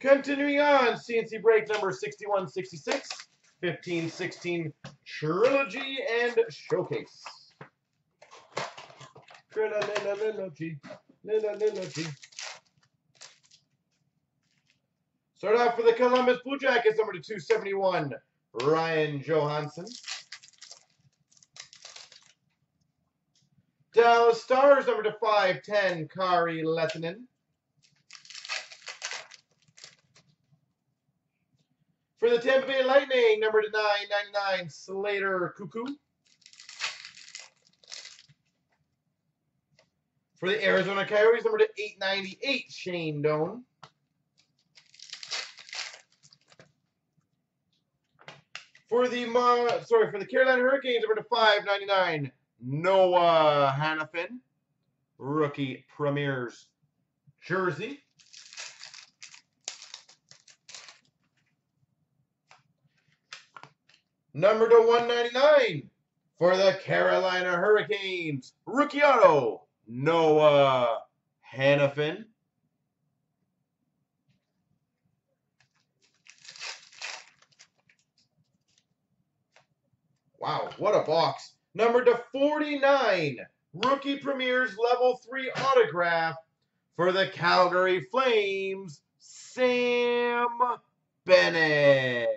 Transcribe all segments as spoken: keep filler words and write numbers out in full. Continuing on, C N C break number sixty-one sixty-six, fifteen sixteen Trilogy and Showcase. Start off for the Columbus Blue Jackets, number two seventy-one, Ryan Johansson. Dallas Stars, number five ten, Kari Lehtinen. For the Tampa Bay Lightning, number nine ninety-nine, Slater Cuckoo. For the Arizona Coyotes, number eight ninety-eight, Shane Doan. For the Mo sorry for the Carolina Hurricanes, number five ninety-nine, Noah Hanifin, rookie premier's jersey. Number to one ninety-nine for the Carolina Hurricanes, rookie auto, Noah Hanifin. Wow, what a box. Number to forty-nine, rookie premier's level three autograph for the Calgary Flames, Sam Bennett.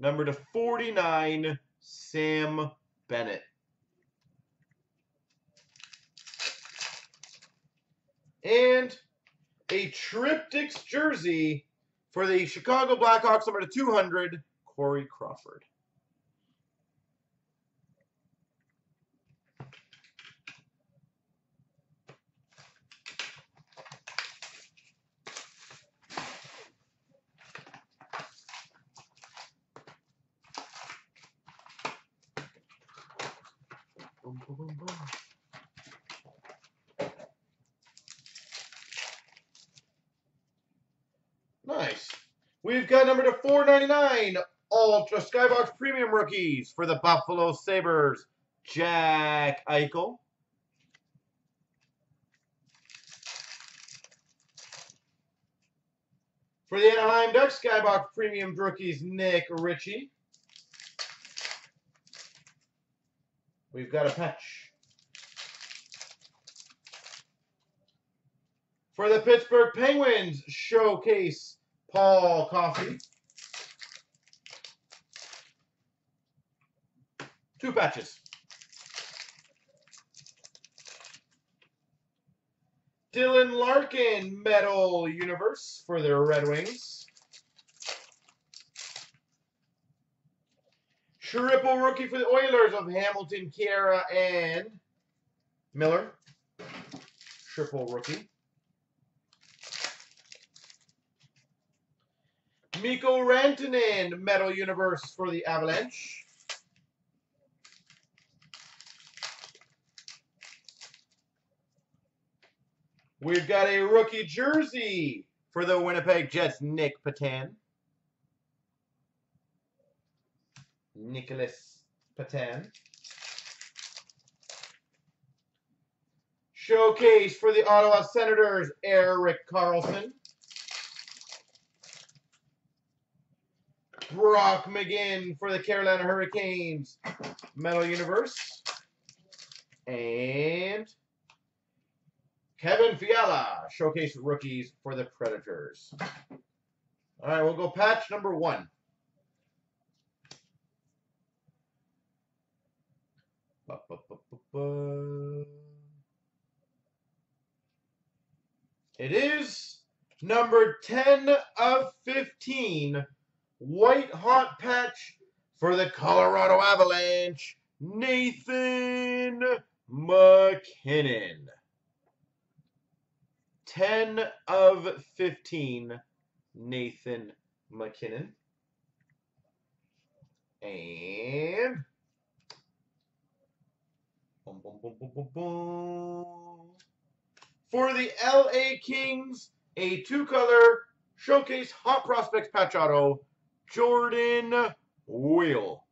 Number to forty-nine, Sam Bennett. And a Triptychs jersey for the Chicago Blackhawks, number to two hundred, Corey Crawford. Boom, boom, boom, boom. Nice. We've got number to four ninety-nine, Ultra Skybox Premium Rookies for the Buffalo Sabres, Jack Eichel. For the Anaheim Ducks, Skybox Premium Rookies, Nick Ritchie. We've got a patch. For the Pittsburgh Penguins, Showcase, Paul Coffey. Two patches. Dylan Larkin, Metal Universe for the Red Wings. Triple rookie for the Oilers of Hamilton, Kiera, and Miller. Triple rookie. Mikko Rantanen, Metal Universe for the Avalanche. We've got a rookie jersey for the Winnipeg Jets, Nick Petan. Nicholas Petan. Showcase for the Ottawa Senators, Eric Karlsson. Brock McGinn for the Carolina Hurricanes, Metal Universe. And Kevin Fiala, Showcase Rookies for the Predators. All right, we'll go patch number one. Ba, ba, ba, ba, ba. It is number ten of fifteen, white hot patch for the Colorado Avalanche, Nathan McKinnon. ten of fifteen, Nathan McKinnon. And boom, boom, boom, boom, boom. For the L A Kings, a two-color Showcase Hot Prospects patch auto, Jordan Will.